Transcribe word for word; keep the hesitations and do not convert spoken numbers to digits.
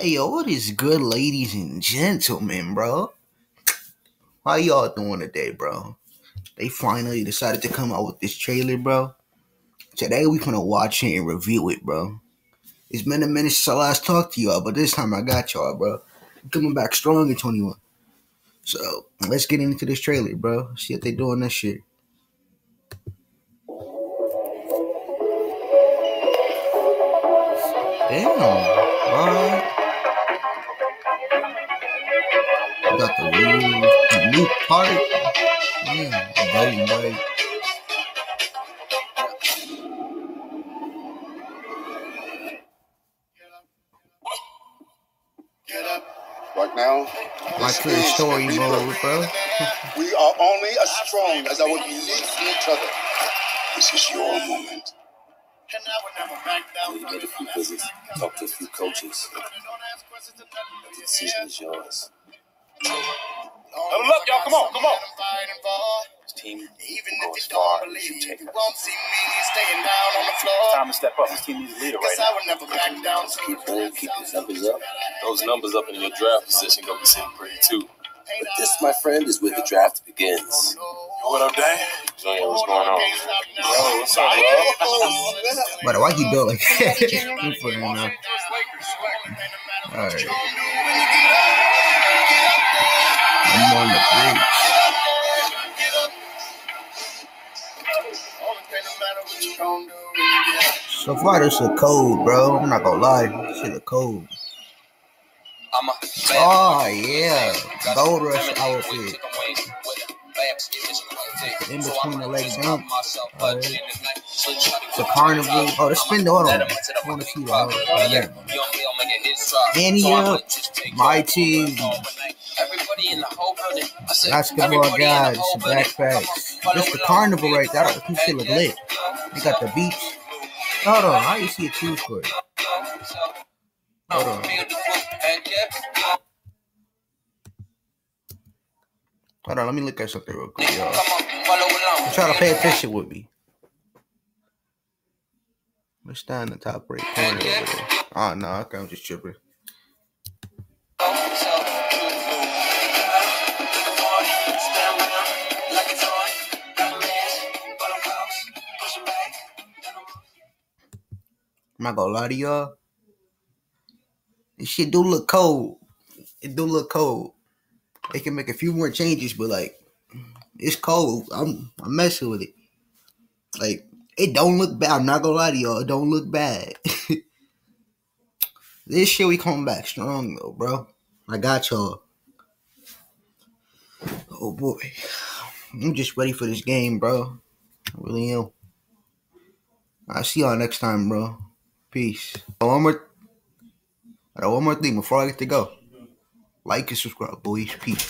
Hey, yo, what is good, ladies and gentlemen, bro? How y'all doing today, bro? They finally decided to come out with this trailer, bro. Today, we finna watch it and review it, bro. It's been a minute since I last talked to y'all, but this time I got y'all, bro. I'm coming back strong in twenty-one. So, let's get into this trailer, bro. See what they doing this shit. Damn, bro. Got the new, new part. Yeah, buddy, buddy. Get up. Right now, like your story mode, bro. We are only as strong as our belief in each other. This is your moment. We get a few visits, talk to a few coaches. The decision is yours. Huddle up, y'all. Come on, come on. This team, even if you don't believe me, you won't see me staying down on the floor. It's time to step up. This team needs a leader right now. I would never back down. Keep going, keep those numbers up. Those numbers up in your draft position gonna be sitting pretty too. But this, my friend, is where the draft begins. What up, Dan? Junior, what's going on? Yo, what's up, bro? But why you do like that? All right. I'm on the bridge. So far, this is cold, bro. I'm not gonna lie. This shit is cold. Oh, yeah. Gold Rush outfit. In between the legs, dump. All right. It's a carnival. Oh, let's spin the auto. I want to see the auto. Oh, yeah. Anya, my team. Basketball guys, backpacks. That's the carnival right there. That shit look lit. They got the beach. Hold on, how you see a two foot? Hold on. Hold on, let me look at something real quick, y'all. Try to pay attention with me. Let's down in the top right corner over there. Oh, no, okay, I'm just tripping. I'm not gonna lie to y'all. This shit do look cold. It do look cold. They can make a few more changes, but like, it's cold. I'm I'm messing with it. Like, it don't look bad. I'm not gonna lie to y'all. It don't look bad. This shit, we coming back strong though, bro. I got y'all. Oh boy, I'm just ready for this game, bro. I really am. I'll see y'all next time, bro. Peace. Oh, one more, one more thing before I get to go. Like and subscribe, boys. Peace.